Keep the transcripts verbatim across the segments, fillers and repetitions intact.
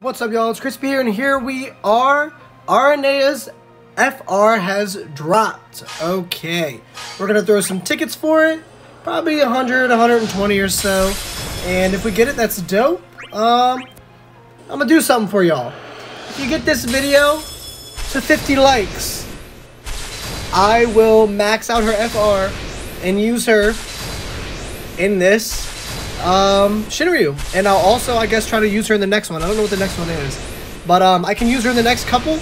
What's up, y'all? It's Crispy here, and here we are. Aranea's F R has dropped. Okay, we're gonna throw some tickets for it, probably a hundred, a hundred twenty or so, and if we get it, that's dope. um I'm gonna do something for y'all. If you get this video to fifty likes, I will max out her F R and use her in this um Shinryu, and I'll also, I guess, try to use her in the next one. I don't know what the next one is, but um I can use her in the next couple.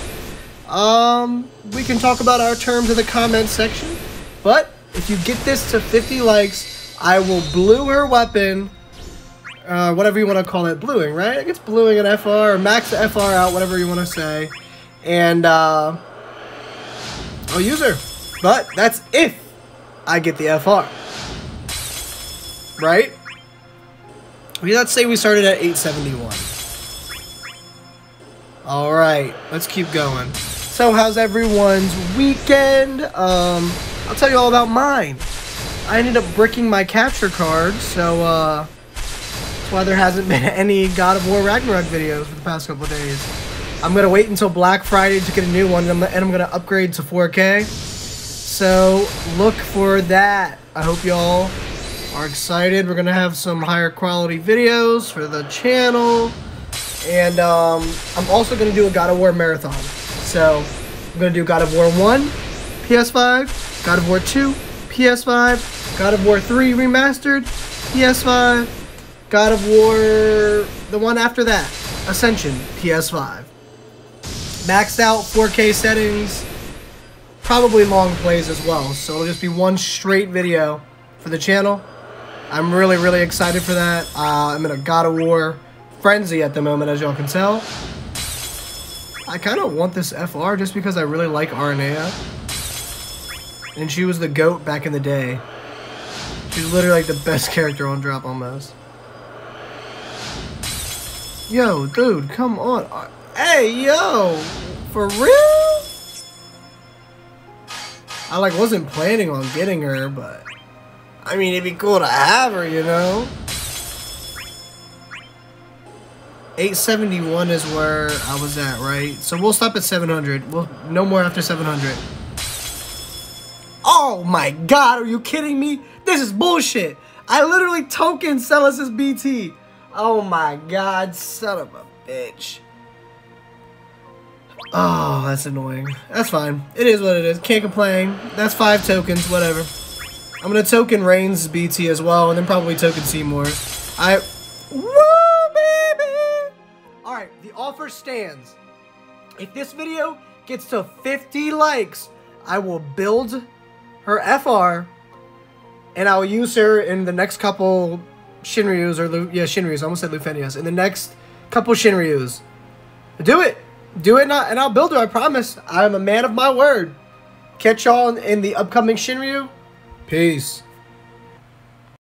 Um we can talk about our terms in the comment section, but if you get this to fifty likes, I will blue her weapon, uh whatever you want to call it. Bluing, right? I guess bluing an F R, or max the F R out, whatever you want to say, and uh I'll use her. But that's if I get the F R, right? Let's say we started at eight seventy-one. Alright, let's keep going. So how's everyone's weekend? Um, I'll tell you all about mine. I ended up bricking my capture card, so uh, that's why there hasn't been any God of War Ragnarok videos for the past couple of days. I'm going to wait until Black Friday to get a new one, and I'm going to upgrade to four K. So look for that. I hope y'all are excited. We're gonna have some higher quality videos for the channel, and um, I'm also gonna do a God of War marathon. So I'm gonna do God of War one, P S five, God of War two, P S five, God of War three remastered, P S five, God of War, the one after that, Ascension, P S five. Maxed out four K settings, probably long plays as well, so it'll just be one straight video for the channel. I'm really, really excited for that. Uh, I'm in a God of War frenzy at the moment, as y'all can tell. I kind of want this F R just because I really like Aranea. And she was the GOAT back in the day. She's literally like the best character on drop almost. Yo, dude, come on. Hey, yo! For real? I like wasn't planning on getting her, but I mean, it'd be cool to have her, you know? eight seventy-one is where I was at, right? So we'll stop at seven hundred. We'll, no more after seven hundred. Oh my god, are you kidding me? This is bullshit. I literally token sell us as B T. Oh my god, son of a bitch. Oh, that's annoying. That's fine. It is what it is. Can't complain. That's five tokens, whatever. I'm gonna token Rain's B T as well, and then probably token Seymour. I, woo, baby! All right, the offer stands. If this video gets to fifty likes, I will build her F R, and I'll use her in the next couple Shinryus, or, Lu yeah, Shinryus, I almost said Lufenias, in the next couple Shinryus. Do it, do it, and, I, and I'll build her, I promise. I'm a man of my word. Catch y'all in, in the upcoming Shinryu. Peace.